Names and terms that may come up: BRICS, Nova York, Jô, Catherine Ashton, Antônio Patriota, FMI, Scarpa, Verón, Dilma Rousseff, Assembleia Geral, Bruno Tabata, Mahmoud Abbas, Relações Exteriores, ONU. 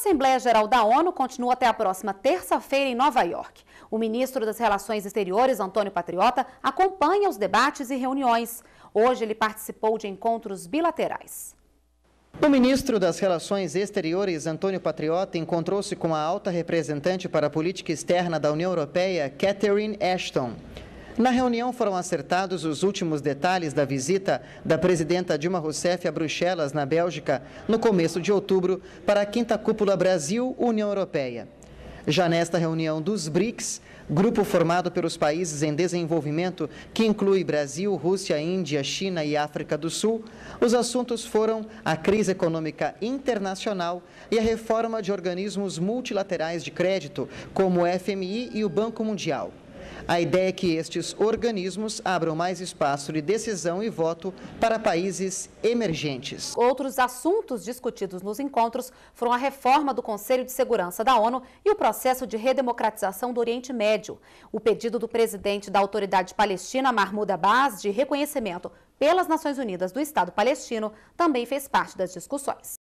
Assembleia Geral da ONU continua até a próxima terça-feira em Nova York. O ministro das Relações Exteriores, Antônio Patriota, acompanha os debates e reuniões. Hoje ele participou de encontros bilaterais. O ministro das Relações Exteriores, Antônio Patriota, encontrou-se com a alta representante para a política externa da União Europeia, Catherine Ashton. Na reunião foram acertados os últimos detalhes da visita da presidenta Dilma Rousseff a Bruxelas, na Bélgica, no começo de outubro, para a 5ª Cúpula Brasil-União Europeia. Já nesta reunião dos BRICS, grupo formado pelos países em desenvolvimento, que inclui Brasil, Rússia, Índia, China e África do Sul, os assuntos foram a crise econômica internacional e a reforma de organismos multilaterais de crédito, como o FMI e o Banco Mundial. A ideia é que estes organismos abram mais espaço de decisão e voto para países emergentes. Outros assuntos discutidos nos encontros foram a reforma do Conselho de Segurança da ONU e o processo de redemocratização do Oriente Médio. O pedido do presidente da Autoridade Palestina, Mahmoud Abbas, de reconhecimento pelas Nações Unidas do Estado Palestino, também fez parte das discussões.